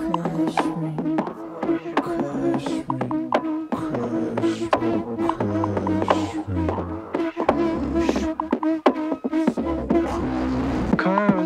Curves,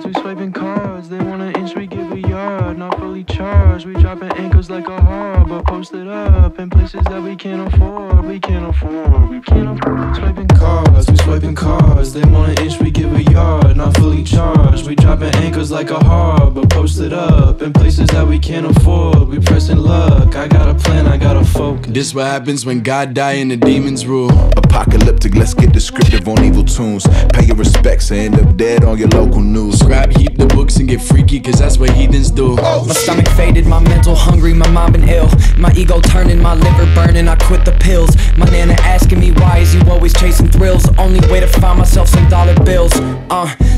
we swiping curves. They want an inch, we give a yard. Not fully charged, we dropping anchors like a harbor. Posted up in places that we can't afford. We can't afford, we can't afford. Swiping cars, we swiping cars. They want an inch, we give a yard. Not fully charged, we dropping anchors like a harbor. Posted up in places that we can't afford. We pressing luck. I got a plan, I got a focus. This what happens when God die and the demons rule. Apocalyptic, let's get descriptive on evil tunes. Pay your respects or end up dead on your local news. Grab, heap the books and get freaky, cause that's what heathens do. Oh, my stomach faded, my mental hungry, my mind been ill. My ego turning, my liver burning, I quit the pills. My nana asking me why is you always chasing thrills. Only way to find myself some dollar bills.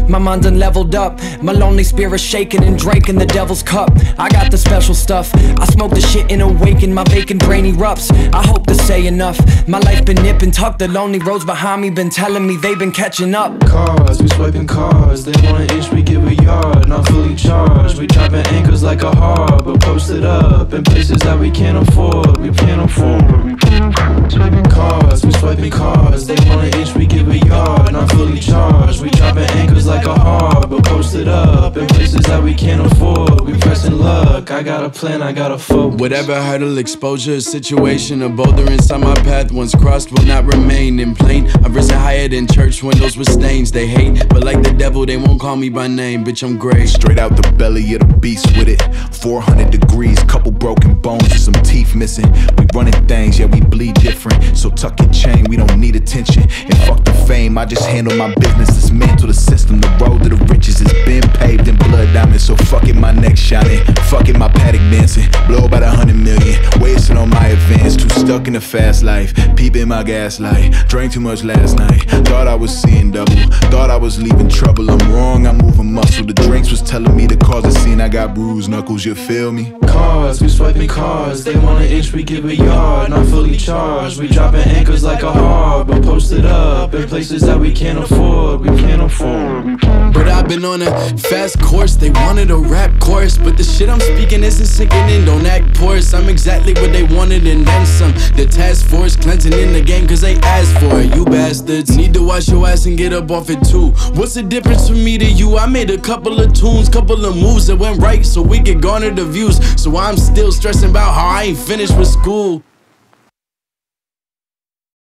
My mind done leveled up. My lonely spirit shaking and drinking the devil's cup. I got the special stuff. I smoke the shit and awaken, my vacant brain erupts. I hope to say enough. My life been nip and tuck. The lonely roads behind me been telling me they've been catching up. Cars, we swiping cars. They want an inch, we give a yard. Not fully charged, we dropping anchors like a harbor. Posted up in places that we can't afford. We can't afford, we can't afford. Swiping cars, we swiping cars. They want an inch, we give a yard. Not fully charged, we dropping anchors like a harbor. Posted up in places that we can't afford. We pressing luck, I got a plan, I got a focus. Whatever hurdle, exposure, situation, a boulder inside my path once crossed will not remain in plain. I've risen higher than church windows with stains. They hate, but like the devil, they won't call me by name. Bitch, I'm great. Straight out the belly of the beast with it. 400 degrees, couple broken bones and some teeth missing. We running things, yeah, we bleed different. So tuck your chain, we don't need attention. And fuck the fame, I just handle my business. Dismantle the system, the road to the riches has been paved in blood diamonds. So fuck it, my neck shining. Fuck it, my paddock dancing. Blow about 100 million. Wasting on my advance. Too stuck in the fast life. Peeping my gaslight. Drank too much last night, thought I was seeing double. Thought I was leaving trouble, I'm wrong, I'm moving muscle. The drinks was telling me to cause a scene, I got bruised knuckles, you feel me? Cars, we swiping cars. They want an inch, we give a yard. Not fully charged, we dropping anchors like a harbor. Posted up in places that we can't afford. We can't afford. But I've been on a fast course, they wanted a rap course. But the shit I'm speaking isn't sickening, don't act porous. I'm exactly what they wanted and then some. The task force cleansing in the game cause they asked for it, you bastards. Need to wash your ass and get up off it too. What's the difference from me to you? I made a couple of tunes, couple of moves that went right so we could garner the views. So I'm still stressing about how I ain't finished with school.